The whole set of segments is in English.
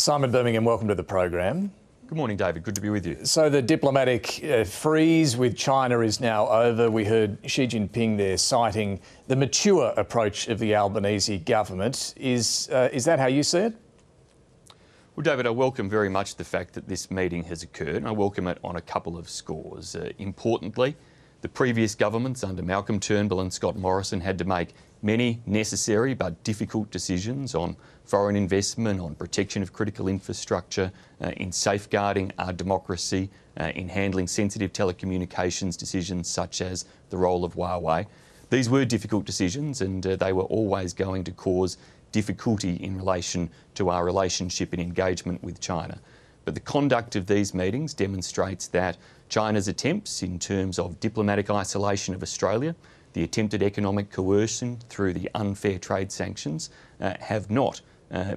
Simon Birmingham, welcome to the program. Good morning, David. Good to be with you. So the diplomatic freeze with China is now over. We heard Xi Jinping there citing the mature approach of the Albanese government. Is that how you see it? Well, David, I welcome very much the fact that this meeting has occurred, and I welcome it on a couple of scores. Importantly, the previous governments under Malcolm Turnbull and Scott Morrison had to make many necessary but difficult decisions on foreign investment, on protection of critical infrastructure, in safeguarding our democracy, in handling sensitive telecommunications decisions such as the role of Huawei. These were difficult decisions, and they were always going to cause difficulty in relation to our relationship and engagement with China. But the conduct of these meetings demonstrates that China's attempts in terms of diplomatic isolation of Australia, the attempted economic coercion through the unfair trade sanctions, have not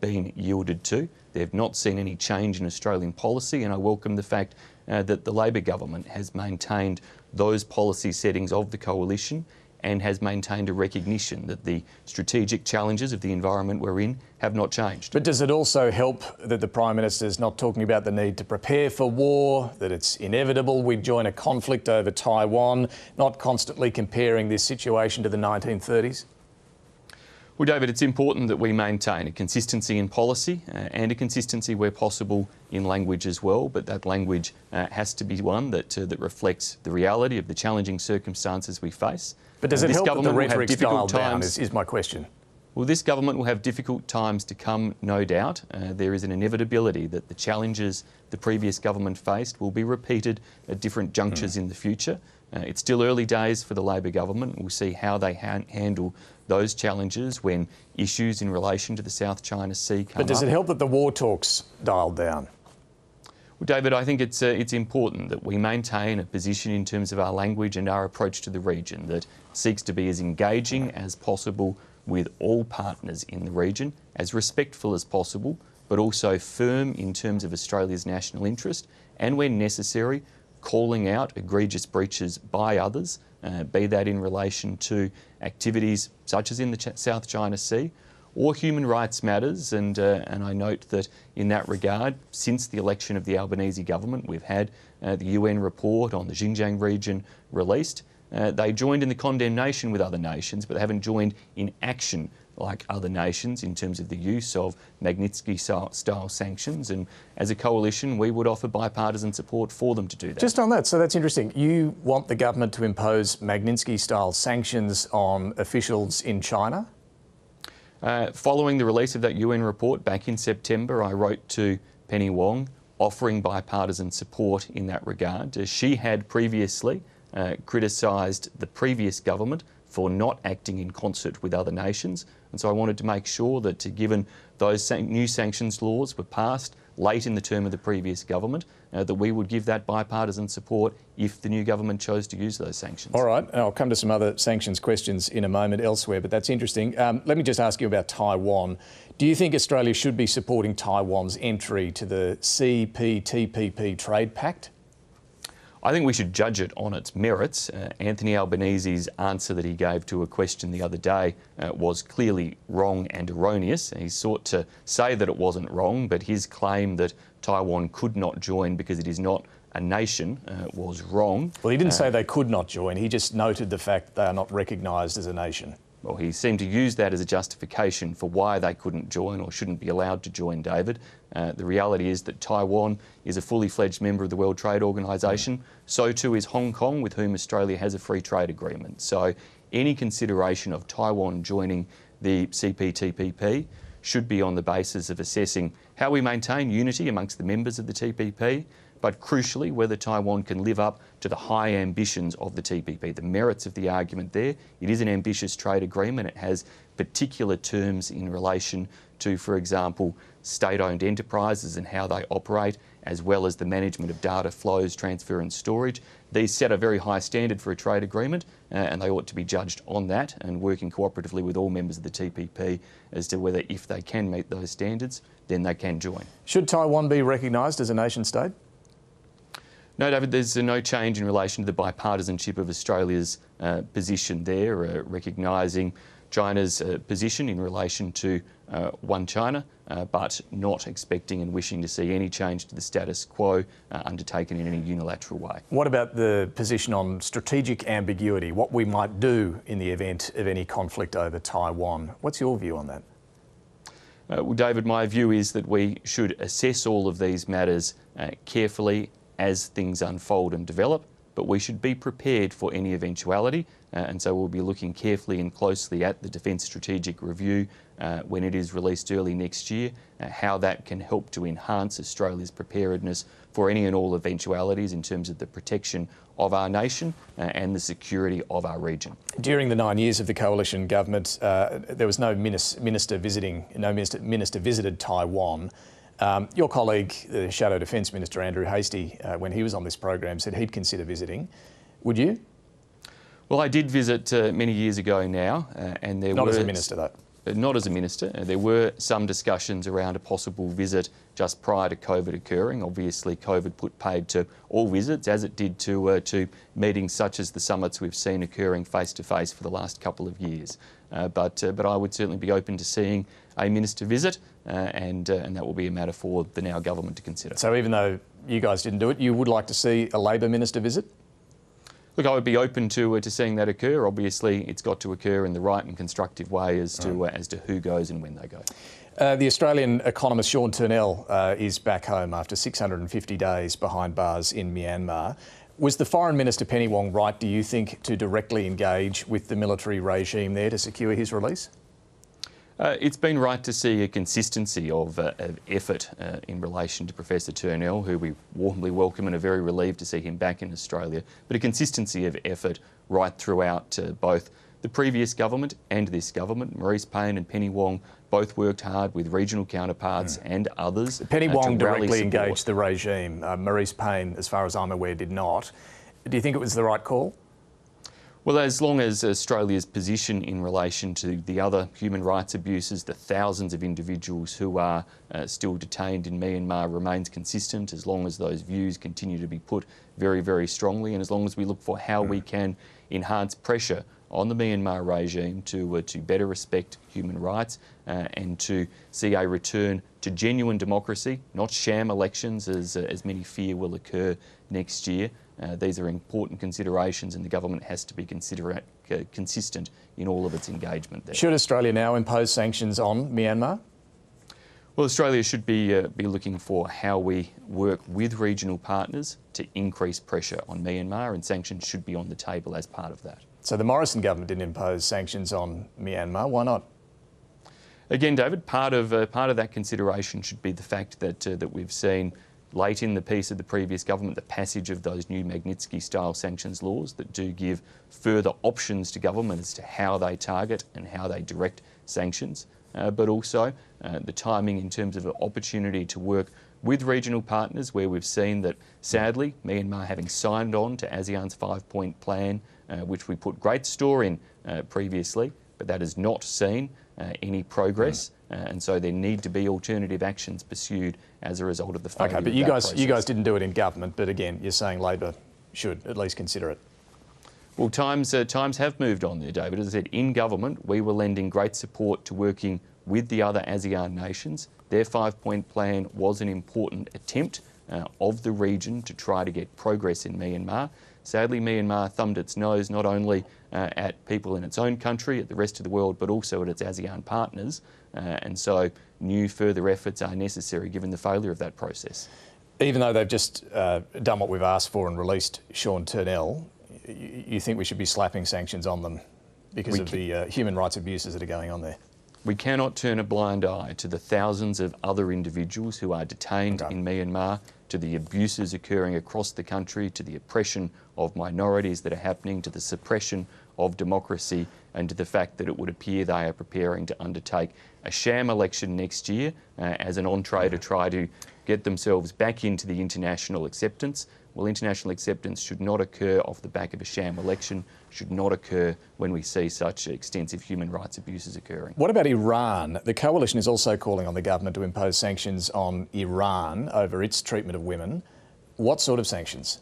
been yielded to. They've not seen any change in Australian policy, and I welcome the fact that the Labor government has maintained those policy settings of the coalition and has maintained a recognition that the strategic challenges of the environment we're in have not changed. But does it also help that the Prime Minister is not talking about the need to prepare for war, that it's inevitable we join a conflict over Taiwan, not constantly comparing this situation to the 1930s? Well, David, it's important that we maintain a consistency in policy and a consistency where possible in language as well, but that language has to be one that, that reflects the reality of the challenging circumstances we face. But does it help that the rhetoric's dialed down is my question? Well, this government will have difficult times to come, no doubt. There is an inevitability that the challenges the previous government faced will be repeated at different junctures in the future. It's still early days for the Labor government. We'll see how they handle those challenges when issues in relation to the South China Sea come up. But does it help that the war talks dialed down? Well, David, I think it's important that we maintain a position in terms of our language and our approach to the region that seeks to be as engaging as possible with all partners in the region, as respectful as possible, but also firm in terms of Australia's national interest, and when necessary, calling out egregious breaches by others, be that in relation to activities such as in the South China Sea or human rights matters. And I note that in that regard, since the election of the Albanese government, we've had the UN report on the Xinjiang region released. They joined in the condemnation with other nations, but they haven't joined in action like other nations in terms of the use of Magnitsky-style sanctions. And as a coalition, we would offer bipartisan support for them to do that. Just on that, so that's interesting. You want the government to impose Magnitsky-style sanctions on officials in China? Following the release of that UN report back in September, I wrote to Penny Wong offering bipartisan support in that regard. She had previously criticised the previous government for not acting in concert with other nations. And so I wanted to make sure that given those new sanctions laws were passed late in the term of the previous government, that we would give that bipartisan support if the new government chose to use those sanctions. All right, and I'll come to some other sanctions questions in a moment elsewhere, but that's interesting. Let me just ask you about Taiwan. Do you think Australia should be supporting Taiwan's entry to the CPTPP trade pact? I think we should judge it on its merits. Anthony Albanese's answer that he gave to a question the other day was clearly wrong and erroneous. He sought to say that it wasn't wrong, but his claim that Taiwan could not join because it is not a nation was wrong. Well, he didn't say they could not join. He just noted the fact that they are not recognised as a nation. Well, he seemed to use that as a justification for why they couldn't join or shouldn't be allowed to join, David. The reality is that Taiwan is a fully fledged member of the World Trade Organization. So too is Hong Kong, with whom Australia has a free trade agreement. So any consideration of Taiwan joining the CPTPP should be on the basis of assessing how we maintain unity amongst the members of the TPP, but crucially whether Taiwan can live up to the high ambitions of the TPP, the merits of the argument there. It is an ambitious trade agreement. It has particular terms in relation to, for example, state-owned enterprises and how they operate, as well as the management of data flows, transfer and storage. These set a very high standard for a trade agreement, and they ought to be judged on that and working cooperatively with all members of the TPP as to whether if they can meet those standards, then they can join. Should Taiwan be recognised as a nation-state? No, David, there's no change in relation to the bipartisanship of Australia's position there, recognising China's position in relation to one China, but not expecting and wishing to see any change to the status quo undertaken in any unilateral way. What about the position on strategic ambiguity, what we might do in the event of any conflict over Taiwan? What's your view on that? Well, David, my view is that we should assess all of these matters carefully as things unfold and develop, but we should be prepared for any eventuality. And so we'll be looking carefully and closely at the Defence Strategic Review when it is released early next year, how that can help to enhance Australia's preparedness for any and all eventualities in terms of the protection of our nation and the security of our region. During the 9 years of the coalition government, there was no minister visiting, no minister visited Taiwan. Your colleague, the Shadow Defence Minister Andrew Hastie, when he was on this program, said he'd consider visiting. Would you? Well, I did visit many years ago now, and there were... Not as a minister, though. Not as a minister. There were some discussions around a possible visit just prior to COVID occurring. Obviously, COVID put paid to all visits, as it did to meetings such as the summits we've seen occurring face-to-face for the last couple of years. But I would certainly be open to seeing a minister visit, and that will be a matter for the now government to consider. So even though you guys didn't do it, you would like to see a Labor minister visit? Look, I would be open to seeing that occur. Obviously, it's got to occur in the right and constructive way as to who goes and when they go. The Australian economist Sean Turnell is back home after 650 days behind bars in Myanmar. Was the Foreign Minister Penny Wong right, do you think, to directly engage with the military regime there to secure his release? It's been right to see a consistency of effort in relation to Professor Turnell, who we warmly welcome and are very relieved to see him back in Australia, but a consistency of effort right throughout both the previous government and this government. Maurice Payne and Penny Wong both worked hard with regional counterparts and others. Penny Wong directly engaged the regime. Maurice Payne, as far as I'm aware, did not. Do you think it was the right call? Well, as long as Australia's position in relation to the other human rights abuses, the thousands of individuals who are still detained in Myanmar remains consistent, as long as those views continue to be put very, very strongly, and as long as we look for how we can enhance pressure on the Myanmar regime to better respect human rights and to see a return to genuine democracy, not sham elections as many fear will occur next year. These are important considerations, and the government has to be consistent in all of its engagement there. Should Australia now impose sanctions on Myanmar? Well, Australia should be looking for how we work with regional partners to increase pressure on Myanmar, and sanctions should be on the table as part of that. So the Morrison government didn't impose sanctions on Myanmar. Why not? Again, David, part of that consideration should be the fact that we've seen late in the piece of the previous government, the passage of those new Magnitsky-style sanctions laws that do give further options to government as to how they target and how they direct sanctions, but also the timing in terms of an opportunity to work with regional partners, where we've seen that, sadly, Myanmar having signed on to ASEAN's 5-point plan, which we put great store in previously, but that has not seen any progress. And so there need to be alternative actions pursued as a result of the failure. OK, but you guys didn't do it in government, but again, you're saying Labor should at least consider it. Well, times have moved on there, David. As I said, in government, we were lending great support to working with the other ASEAN nations. Their 5-point plan was an important attempt of the region to try to get progress in Myanmar. Sadly, Myanmar thumbed its nose not only at people in its own country, at the rest of the world, but also at its ASEAN partners. And so new further efforts are necessary given the failure of that process. Even though they've just done what we've asked for and released Sean Turnell, you think we should be slapping sanctions on them because of the human rights abuses that are going on there? We cannot turn a blind eye to the thousands of other individuals who are detained in Myanmar, to the abuses occurring across the country, to the oppression of minorities that are happening, to the suppression of democracy, and to the fact that it would appear they are preparing to undertake a sham election next year as an entree to try to get themselves back into the international acceptance. Well, international acceptance should not occur off the back of a sham election, should not occur when we see such extensive human rights abuses occurring. What about Iran? The coalition is also calling on the government to impose sanctions on Iran over its treatment of women. What sort of sanctions?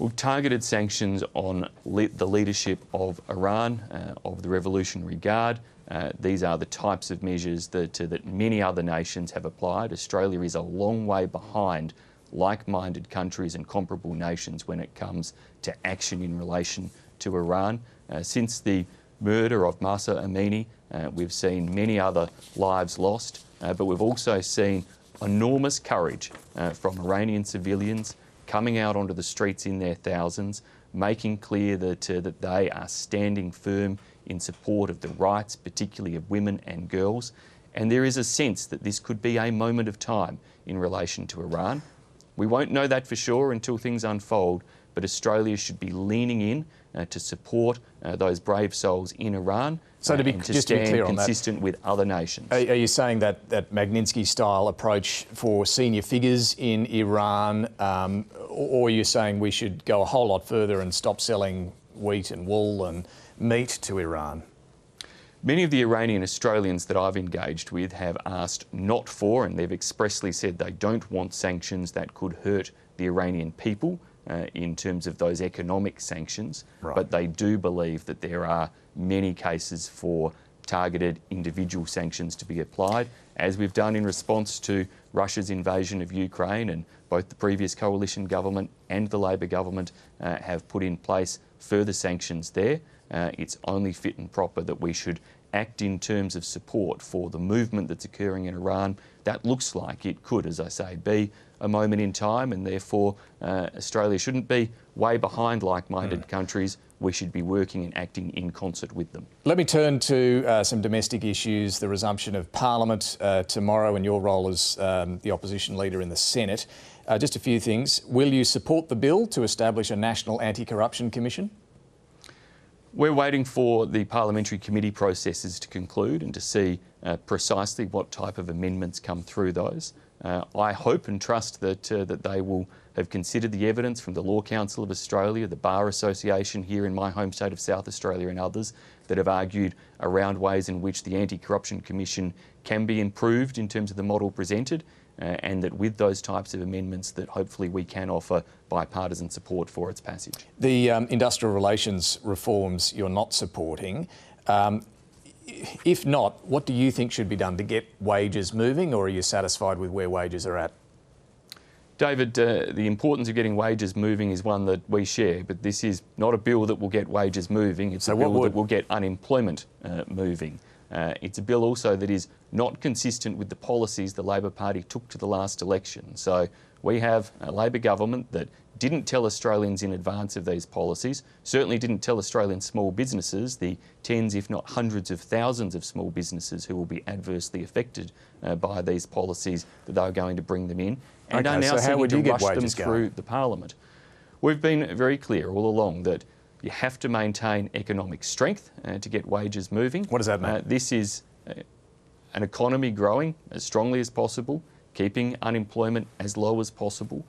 We've targeted sanctions on the leadership of Iran, of the Revolutionary Guard. These are the types of measures that many other nations have applied. Australia is a long way behind like-minded countries and comparable nations when it comes to action in relation to Iran. Since the murder of Masa Amini, we've seen many other lives lost, but we've also seen enormous courage from Iranian civilians coming out onto the streets in their thousands, making clear that they are standing firm in support of the rights, particularly of women and girls. And there is a sense that this could be a moment of time in relation to Iran. We won't know that for sure until things unfold, but Australia should be leaning in to support those brave souls in Iran, so to stand consistent with other nations. Are you saying that Magnitsky-style approach for senior figures in Iran, or are you saying we should go a whole lot further and stop selling wheat and wool and meat to Iran? Many of the Iranian Australians that I've engaged with have asked not for, and they've expressly said they don't want sanctions that could hurt the Iranian people. In terms of those economic sanctions, right. But they do believe that there are many cases for targeted individual sanctions to be applied, as we've done in response to Russia's invasion of Ukraine, and both the previous coalition government and the Labor government have put in place further sanctions there. It's only fit and proper that we should act in terms of support for the movement that's occurring in Iran. That looks like it could, as I say, be a moment in time, and therefore Australia shouldn't be way behind like-minded countries. We should be working and acting in concert with them. Let me turn to some domestic issues, the resumption of Parliament tomorrow and your role as the opposition leader in the Senate. Just a few things. Will you support the bill to establish a National Anti-Corruption Commission? We're waiting for the parliamentary committee processes to conclude and to see precisely what type of amendments come through those. I hope and trust that they will have considered the evidence from the Law Council of Australia, the Bar Association here in my home state of South Australia, and others that have argued around ways in which the Anti-Corruption Commission can be improved in terms of the model presented, and that with those types of amendments that hopefully we can offer bipartisan support for its passage. The industrial relations reforms you're not supporting. If not, what do you think should be done to get wages moving, or are you satisfied with where wages are at? David, the importance of getting wages moving is one that we share, but this is not a bill that will get wages moving. It's a bill that will get unemployment moving. It's a bill also that is not consistent with the policies the Labor Party took to the last election. So we have a Labor government that didn't tell Australians in advance of these policies, certainly didn't tell Australian small businesses, the tens if not hundreds of thousands of small businesses who will be adversely affected by these policies, that they were going to bring them in, and are now seeking to rush them through the Parliament. We've been very clear all along that you have to maintain economic strength to get wages moving. What does that mean? This is an economy growing as strongly as possible, keeping unemployment as low as possible.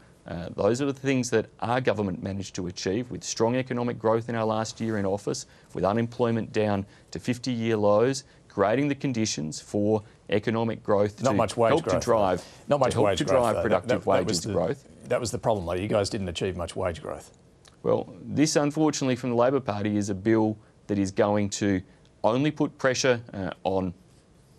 Those are the things that our government managed to achieve with strong economic growth in our last year in office, with unemployment down to 50-year lows, creating the conditions for economic growth to help drive productive wages to growth. That was the problem, though. You guys didn't achieve much wage growth. Well, this, unfortunately, from the Labor Party is a bill that is going to only put pressure on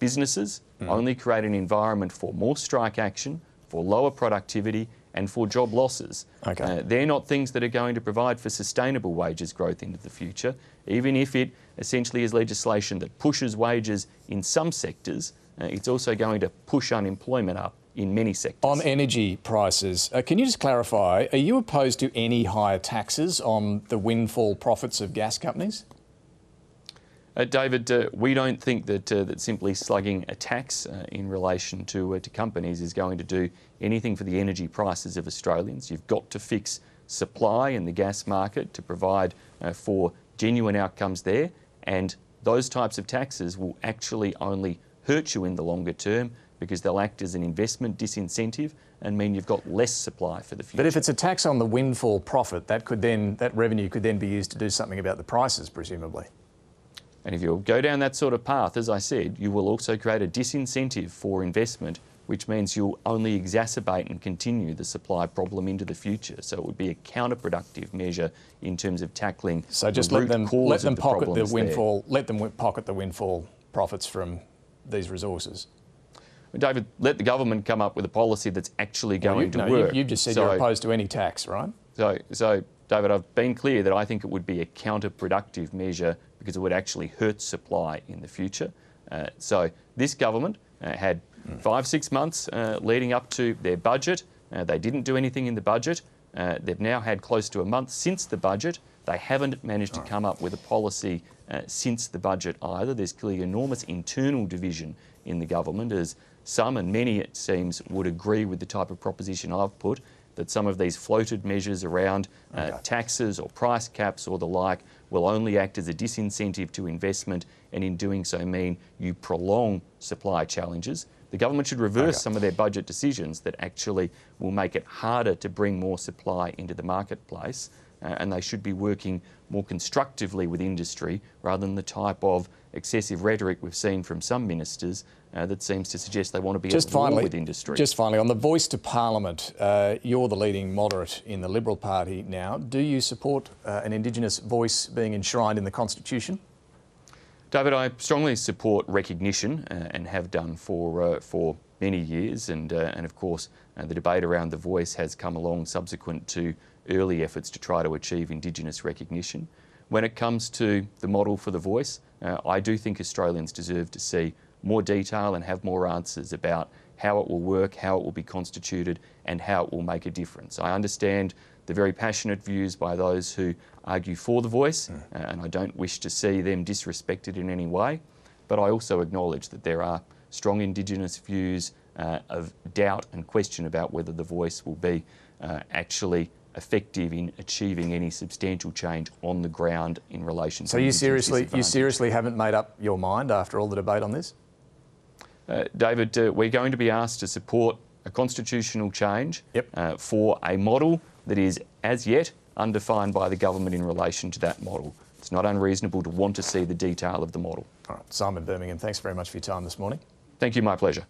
businesses, only create an environment for more strike action, for lower productivity and for job losses. Okay. They're not things that are going to provide for sustainable wages growth into the future, even if it essentially is legislation that pushes wages in some sectors. It's also going to push unemployment up in many sectors. On energy prices, can you just clarify, are you opposed to any higher taxes on the windfall profits of gas companies? David, we don't think that simply slugging a tax in relation to companies is going to do anything for the energy prices of Australians. You've got to fix supply in the gas market to provide for genuine outcomes there, and those types of taxes will actually only hurt you in the longer term, because they'll act as an investment disincentive and mean you've got less supply for the future. But if it's a tax on the windfall profit, that revenue could then be used to do something about the prices, presumably. And if you go down that sort of path, as I said, you will also create a disincentive for investment, which means you'll only exacerbate and continue the supply problem into the future. So it would be a counterproductive measure in terms of tackling. So just let them pocket the windfall. Let them pocket the windfall profits from these resources. David, let the government come up with a policy that's actually going to work. You've just said you're opposed to any tax, right? So, David, I've been clear that I think it would be a counterproductive measure because it would actually hurt supply in the future. So this government had 5-6 months leading up to their budget. They didn't do anything in the budget. They've now had close to a month since the budget. They haven't managed to come up with a policy since the budget either. There's clearly enormous internal division in the government, as some, and many it seems, would agree with the type of proposition I've put, that some of these floated measures around taxes or price caps or the like will only act as a disincentive to investment, and in doing so mean you prolong supply challenges. The government should reverse some of their budget decisions that actually will make it harder to bring more supply into the marketplace, and they should be working more constructively with industry rather than the type of excessive rhetoric we've seen from some ministers that seems to suggest they want to be at war with industry. Just finally, on the voice to Parliament, you're the leading moderate in the Liberal Party now. Do you support an Indigenous voice being enshrined in the Constitution? David, I strongly support recognition and have done for many years, and of course the debate around the voice has come along subsequent to early efforts to try to achieve Indigenous recognition. When it comes to the model for the voice, I do think Australians deserve to see more detail and have more answers about how it will work, how it will be constituted, and how it will make a difference. I understand the very passionate views by those who argue for the voice, and I don't wish to see them disrespected in any way, but I also acknowledge that there are strong Indigenous views of doubt and question about whether the voice will be actually effective in achieving any substantial change on the ground in relation to... So you seriously haven't made up your mind after all the debate on this? David, we're going to be asked to support a constitutional change for a model that is as yet undefined by the government in relation to that model. It's not unreasonable to want to see the detail of the model. All right, Simon Birmingham, thanks very much for your time this morning. Thank you, my pleasure.